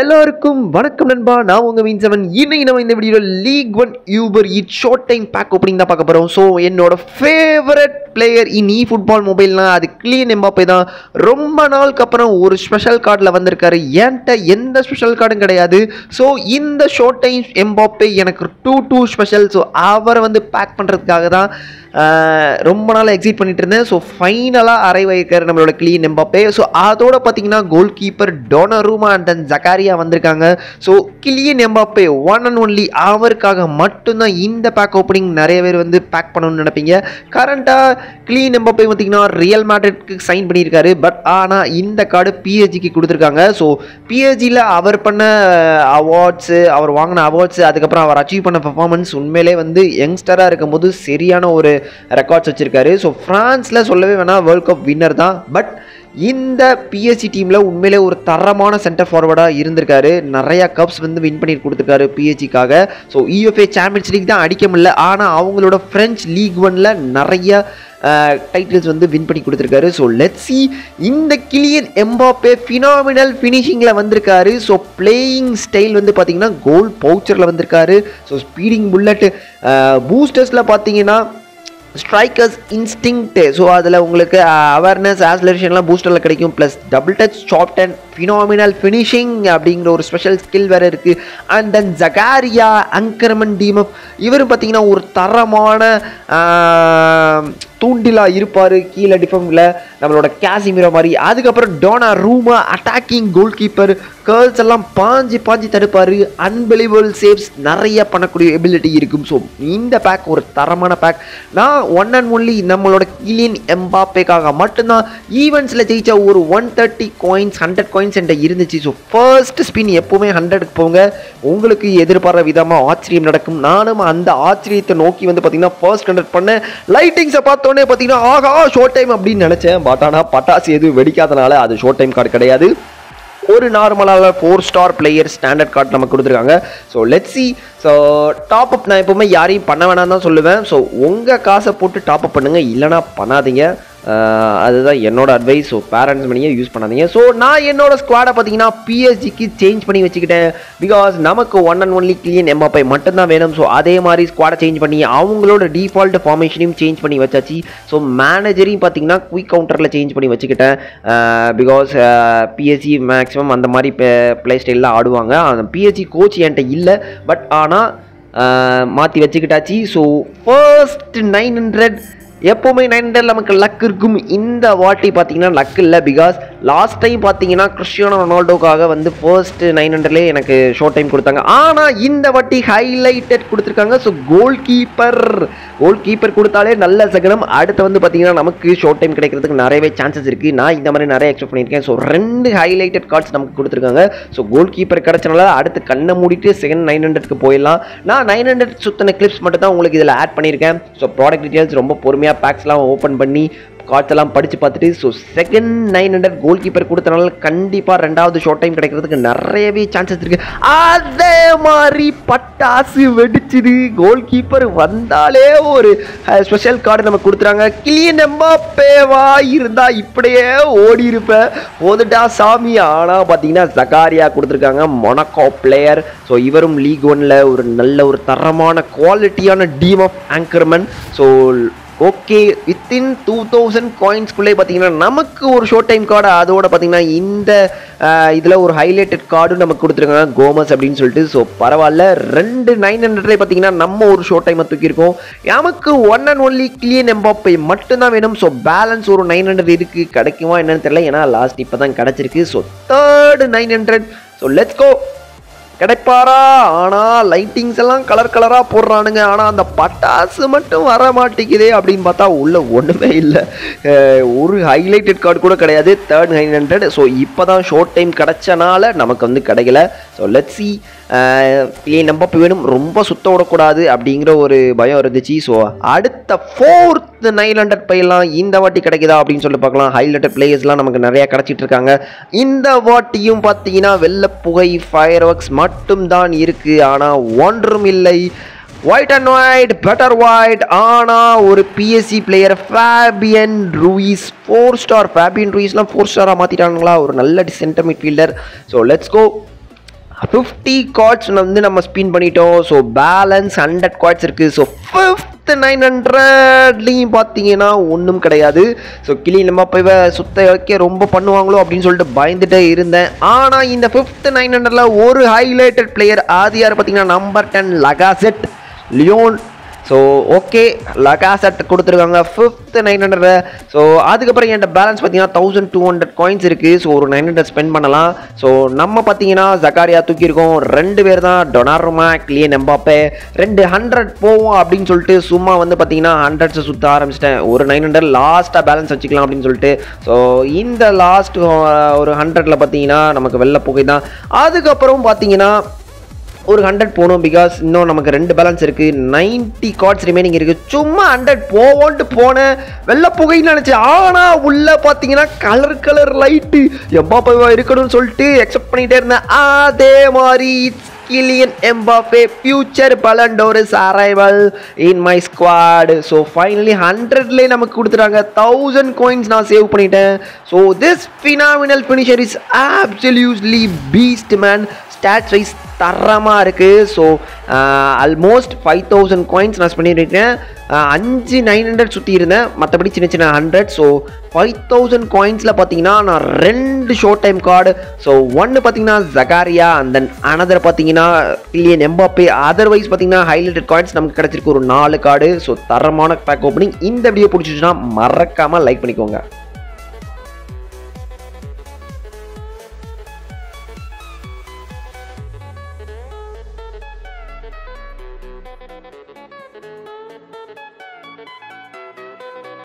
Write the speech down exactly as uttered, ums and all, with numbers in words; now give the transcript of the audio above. எல்லாருக்கும் வணக்கம் நண்பா. நான் உங்கள் மீன் செவன். இன்னைக்கு நம்ம இந்த video league one über it short time pack opening தான் பார்க்க போகிறோம். ஸோ என்னோட favourite player in e football மொபைல்னால் அது கிளியன் எம்பாப்பே தான். ரொம்ப நாளுக்கு அப்புறம் ஒரு ஸ்பெஷல் கார்டில் வந்திருக்காரு. என்கிட்ட எந்த ஸ்பெஷல் கார்டும் கிடையாது. ஸோ இந்த ஷார்ட் டைம் எம்பாப்பே எனக்கு டூ டூ ஸ்பெஷல். ஸோ அவரை வந்து பேக் பண்ணுறதுக்காக தான் ரொம்ப நாள் எக்ஸைட் பண்ணிட்டு இருந்தேன். ஸோ ஃபைனலாக அரைவ் ஆகிருக்காரு நம்மளோட கிளியன் எம்பாப்பே. ஸோ அதோட பார்த்தீங்கன்னா goalkeeper Donnarumma and then Zakaria வந்திருக்காங்க. So Kylian Mbappe one and only அவருக்காக மட்டும் தான் இந்த பேக் ஓபனிங் நிறைய பேர் வந்து பேக் பண்ணணும்னு நினைப்பீங்க. கரண்டா கிலியன் எம்பாப்பே பார்த்தீங்கன்னா ரியல் மேட்ரிட்க்கு சைன் பண்ணியிருக்காரு. பட் ஆனா இந்த கார்டு பிஎஸ்ஜிக்கு கொடுத்துருக்காங்க. சோ பிஎஸ்ஜில அவர் பண்ண அவார்ட்ஸ், அவர் வாங்கின அவார்ட்ஸ், அதுக்கப்புறம் அவர் அச்சீவ் பண்ண பெர்ஃபார்மன்ஸ் உண்மையிலே வந்து யங்ஸ்டரா இருக்கும் போது சரியான ஒரு ரெக்கார்ட்ஸ் வச்சிருக்காரு. சோ பிரான்ஸ்ல சொல்லவே வேணாம், வேர்ல்ட் கப் வின்னர் தான். பட் இந்த பிஎஸ்சி டீமில் உண்மையிலே ஒரு தரமான சென்டர் ஃபார்வர்டாக இருந்திருக்காரு. நிறையா கப்ஸ் வந்து வின் பண்ணி கொடுத்துருக்காரு பிஎஸ்சிக்காக. ஸோ யூஎஃப்ஏ சாம்பியன்ஸ் லீக் தான் அடிக்க முடியல, ஆனால் அவங்களோட ஃப்ரெஞ்ச் லீக் ஒன்ல நிறைய டைட்டில்ஸ் வந்து வின் பண்ணி கொடுத்துருக்காரு. ஸோ லெட்ஸ் சி இந்த கிலியன் எம்பாப்பே ஃபினாமினல் ஃபினிஷிங்கில் வந்திருக்காரு. ஸோ பிளேயிங் ஸ்டைல் வந்து பார்த்தீங்கன்னா கோல் பவுச்சரில் வந்திருக்காரு. ஸோ ஸ்பீடிங் புல்லட்டு பூஸ்டர்ஸில் பார்த்தீங்கன்னா ஸ்ட்ரைக்கர்ஸ் இன்ஸ்டிங்க்ட். ஸோ அதில் உங்களுக்கு அவேர்னஸ் ஆக்ஸலரேஷன்லாம் பூஸ்டரில் கிடைக்கும். Plus double touch, short and phenomenal finishing அப்படிங்கிற ஒரு ஸ்பெஷல் ஸ்கில் வேறு இருக்குது. And then Zakaria anchorman team இவரும் பார்த்தீங்கன்னா ஒரு தரமான தூண்டிலாக இருப்பார் கீழே டிஃபமில், நம்மளோட கேசிமிரோ மாதிரி. அதுக்கப்புறம் Donnarumma attacking goal keeper, girls எல்லாம் பாஞ்சு பாஞ்சு தடுப்பார். அன்பிலீவபிள் சேவ்ஸ் நிறைய பண்ணக்கூடிய எபிலிட்டி இருக்கும். ஸோ இந்த பேக் ஒரு தரமான பேக். நான் ஒன் அண்ட் ஒன்லி நம்மளோட கிலியன் எம்பாப்பேக்காக மட்டும்தான் ஈவெண்ட்ஸில் ஜெயிச்சா ஒரு one thirty coins hundred coins என்கிட்ட இருந்துச்சு. ஸோ ஃபர்ஸ்ட் ஸ்பின் எப்போவுமே ஹண்ட்ரடுக்கு போங்க, உங்களுக்கு எதிர்பார்த்த விதமாக ஆச்சரியம் நடக்கும். நானும் அந்த ஆச்சரியத்தை நோக்கி வந்து பார்த்தீங்கன்னா ஃபர்ஸ்ட் ஹண்ட்ரட் பண்ணேன். லைட்டிங்ஸை பார்த்து பார்த்தீங்கன்னா ஆகா ஷார்ட் டைம் அப்படின்னு நினைச்சேன். பட் ஆனா பட்டாசு எதுவும் வெடிக்காதனால அது ஷார்ட் டைம் கார்டு கிடையாது. ஒரு நார்மலான four star player standard card நமக்கு கொடுத்துருக்காங்க. So let's see. So top up நான் எப்பவுமே யாரையும் பண்ண வேணாம் தான் சொல்லுவேன். ஸோ உங்கள் காசை போட்டு டாப் அப் பண்ணுங்க, இல்லைனா பண்ணாதீங்க. அதுதான் என்னோட அட்வைஸ். ஸோ பேரண்ட்ஸ் மணியை யூஸ் பண்ணாதீங்க. ஸோ நான் என்னோட ஸ்குவாடை பார்த்தீங்கன்னா பிஎஸ்ஜிக்கு சேஞ்ச் பண்ணி வச்சுக்கிட்டேன். பிகாஸ் நமக்கு one and only Kylian Mbappe மட்டும்தான் வேணும். ஸோ அதே மாதிரி ஸ்குவாடை சேஞ்ச் பண்ணி அவங்களோட டிஃபால்ட் ஃபார்மேஷனையும் சேஞ்ச் பண்ணி வச்சாச்சு. ஸோ மேனேஜரையும் பார்த்தீங்கன்னா குயிக் கவுண்டரில் சேஞ்ச் பண்ணி வச்சுக்கிட்டேன். பிகாஸ் பிஎஸ்சி மேக்ஸிமம் அந்த மாதிரி பிளே ஸ்டைலில் ஆடுவாங்க. அந்த பிஎஸ்சி கோச் என்கிட்ட இல்லை. பட் ஆனால் மாற்றி வச்சுக்கிட்டாச்சு. ஸோ ஃபர்ஸ்ட் நைன் ஹண்ட்ரட் எப்போவுமே நைன் ஹண்ட்ரட் நமக்கு லக் இருக்கும். இந்த வாட்டி பார்த்தீங்கன்னா லக் இல்லை. பிகாஸ் லாஸ்ட் டைம் பார்த்தீங்கன்னா கிறிஸ்டியானோ ரொனால்டோக்காக வந்து ஃபர்ஸ்ட்டு நைன் ஹண்ட்ரட்லேயே எனக்கு ஷார்ட் டைம் கொடுத்தாங்க. ஆனால் இந்த வாட்டி ஹைலைட்டட் கொடுத்துருக்காங்க. So goalkeeper goalkeeper கொடுத்தாலே நல்ல சகனம். அடுத்து வந்து பார்த்தீங்கன்னா நமக்கு ஷார்ட் டைம் கிடைக்கிறதுக்கு நிறையவே சான்சஸ் இருக்குது. நான் இந்த மாதிரி நிறைய எக்ஸ்பெக்ட் பண்ணியிருக்கேன். ஸோ ரெண்டு ஹைலைட்டட் கார்ட்ஸ் நமக்கு கொடுத்துருக்காங்க. ஸோ கோல் கீப்பர் கிடச்சனால அடுத்து கண்ணை மூடிட்டு செகண்ட் நைன் ஹண்ட்ரட்க்கு போயிடலாம். நான் நைன் ஹண்ட்ரட் சுற்றின கிளிப்ஸ் மட்டும் தான் உங்களுக்கு இதில் ஆட் பண்ணியிருக்கேன். ஸோ ப்ராடக்ட் டீட்டெயில்ஸ் ரொம்ப பொறுமையாக பேக்ஸ்லாம் ஓப்பன் பண்ணி கார்ட்ஸெல்லாம் படித்து பார்த்துட்டு. So second nine hundred goalkeeper கொடுத்தனால கண்டிப்பாக ரெண்டாவது ஷார்ட் டைம் கிடைக்கிறதுக்கு நிறையவே சான்சஸ் இருக்குது. அதே மாதிரி பட்டாசு வெடிச்சுது. கோல் கீப்பர் வந்தாலே ஒரு ஸ்பெஷல் கார்டு நம்ம கொடுத்துறாங்க. கிலியன் எம்பாப்பேவா இருந்தால் இப்படியே ஓடி இருப்பேன் போதுட்டா சாமி. ஆனால் பார்த்தீங்கன்னா ஜக்காரியா கொடுத்துருக்காங்க, மொனாக்கோ பிளேயர். ஸோ இவரும் லீக் ஒன்னில் ஒரு நல்ல ஒரு தரமான குவாலிட்டியான team of ஆங்கர்மன். So okay, within two thousand காயின்ஸ்குள்ளே பார்த்தீங்கன்னா நமக்கு ஒரு ஷார்ட் டைம் கார்டு. அதோடு பார்த்தீங்கன்னா இந்த இதில் ஒரு ஹைலைட்டட் கார்டும் நமக்கு கொடுத்துருக்காங்க, கோமஸ் அப்படின்னு சொல்லிட்டு. ஸோ பரவாயில்ல, ரெண்டு நைன் ஹண்ட்ரட்லேயே பார்த்தீங்கன்னா நம்ம ஒரு ஷார்ட் டைமை தூக்கியிருக்கோம். நமக்கு one and only Kylian Mbappe மட்டும்தான் வேணும். ஸோ பேலன்ஸ் ஒரு நைன் ஹண்ட்ரட் இருக்குது, கிடைக்குமா என்னன்னு தெரியல. ஏன்னா லாஸ்ட் இப்போ தான் கிடச்சிருக்கு. So third nine hundred. So let's go. கிடைப்பாரா? ஆனால் லைட்டிங்ஸ் எல்லாம் கலர் கலராக போடுறானுங்க, ஆனால் அந்த பட்டாசு மட்டும் வர மாட்டேங்குதே அப்படின்னு பார்த்தா உள்ள ஒன்றுமே இல்லை. ஒரு ஹைலைட்டட் கார்டு கூட கிடையாது. Third nine hundred. ஸோ இப்போ தான் ஷார்ட் டைம் கிடச்சனால நமக்கு வந்து கிடைக்கல. So let's see. Kylian Mbappe வேணும், ரொம்ப சுத்த விடக்கூடாது அப்படிங்கிற ஒரு பயம் இருந்துச்சு. ஸோ அடுத்த ஃபோர்த் நைன் ஹண்ட்ரட் பையெல்லாம் இந்த வாட்டி கிடைக்குதா அப்படின்னு சொல்லி பார்க்கலாம். ஹைலைட்டட் பிளேயர்ஸ்லாம் நமக்கு நிறையா கிடச்சிட்டு இருக்காங்க. இந்த வாட்டியும் பார்த்தீங்கன்னா வெள்ளை புகை ஃபயர் ஒர்க்ஸ் மட்டும்தான் இருக்கு, ஆனா ஒன்றும் இல்லை. White and white, better white. ஆனால் ஒரு PSG player Fabian Ruiz, four star. Fabian ரூயிஸ்லாம் ஃபோர் ஸ்டாராக மாற்றிட்டானுங்களா? ஒரு நல்ல centre midfielder. So let's go. fifty cards வந்து நம்ம ஸ்பின் பண்ணிட்டோம். ஸோ பேலன்ஸ் ஹண்ட்ரட் cards இருக்குது. ஸோ ஃபிஃப்த் நைன் ஹண்ட்ரட்லையும் பார்த்தீங்கன்னா ஒன்றும் கிடையாது. ஸோ கிளியன் எம்பாப்பேவை சுத்த வைக்க ரொம்ப பண்ணுவாங்களோ அப்படின்னு சொல்லிட்டு பயந்துட்டே இருந்தேன். ஆனால் இந்த ஃபிஃப்த் நைன் ஹண்ட்ரடில் ஒரு ஹைலைட்டட் பிளேயர் அது யார் பார்த்தீங்கன்னா number ten Lacazette Lyon. So okay Lacazette கொடுத்துருக்காங்க ஃபிஃப்த்து நைன் ஹண்ட்ரட். ஸோ அதுக்கப்புறம் என்கிட்ட பேலன்ஸ் பார்த்தீங்கன்னா தௌசண்ட் டூ ஹண்ட்ரட் காயின்ஸ் இருக்குது. ஸோ ஒரு நைன் ஹண்ட்ரட் ஸ்பெண்ட் பண்ணலாம். ஸோ நம்ம பார்த்தீங்கன்னா ஜக்காரியா தூக்கியிருக்கோம். ரெண்டு பேர் தான் டொனாருமா கிளியன் எம்பாப்பே. ரெண்டு ஹண்ட்ரட் போவோம் அப்படின்னு சொல்லிட்டு சும்மா வந்து பார்த்தீங்கன்னா ஹண்ட்ரட்ஸை சுற்ற ஆரம்பிச்சிட்டேன். ஒரு நைன் ஹண்ட்ரட் லாஸ்ட்டாக பேலன்ஸ் வச்சுக்கலாம் அப்படின்னு சொல்லிட்டு. ஸோ இந்த லாஸ்ட் ஒரு ஹண்ட்ரடில் பார்த்தீங்கன்னா நமக்கு வெளில போகை தான். அதுக்கப்புறம் பார்த்தீங்கன்னா ஒரு ஹண்ட்ரட் போகணும். பிகாஸ் இன்னும் நமக்கு ரெண்டு பேலன்ஸ் இருக்குது. நைன்ட்டி கார்ட்ஸ் ரிமைனிங் இருக்குது. சும்மா ஹண்ட்ரட் போவோன்ட்டு போனேன். வெள்ளை புகைன்னு நினச்சி ஆனால் உள்ளே பார்த்தீங்கன்னா கலர் கலர் லைட்டு எம்பாப்பேவா இருக்கணும்னு சொல்லிட்டு எக்ஸப்ட் பண்ணிகிட்டே இருந்தேன். அதே மாதிரி Kylian Mbappe future Ballon d'Or is arrival in my squad. So finally ஹண்ட்ரட்லேயே நமக்கு கொடுத்துட்டாங்க. தௌசண்ட் காயின்ஸ் நான் சேவ் பண்ணிட்டேன். So this phenomenal finisher is absolutely beast man. Stats wise தரமாக இருக்குது. So almost five thousand coins நான் பண்ணியிருக்கேன். அஞ்சு நைன் ஹண்ட்ரட் சுற்றி இருந்தேன், மற்றபடி சின்ன சின்ன ஹண்ட்ரட். ஸோ ஃபைவ் தௌசண்ட் காயின்ஸில் பார்த்தீங்கன்னா நான் ரெண்டு ஷோர்ட் டைம் கார்டு. ஸோ ஒன்று பார்த்தீங்கன்னா ஜக்காரியா அண்ட் தென் அனதர் பார்த்தீங்கன்னா கிலியன் எம்பாப்பே. அதர்வைஸ் பார்த்தீங்கன்னா ஹைலைட்டட் கார்ட்ஸ் நமக்கு கிடச்சிருக்கு ஒரு நாலு கார்டு. ஸோ தரமான பேக் ஓப்பனிங். இந்த வீடியோ பிடிச்சிச்சுன்னா மறக்காமல் லைக் பண்ணிக்கோங்க.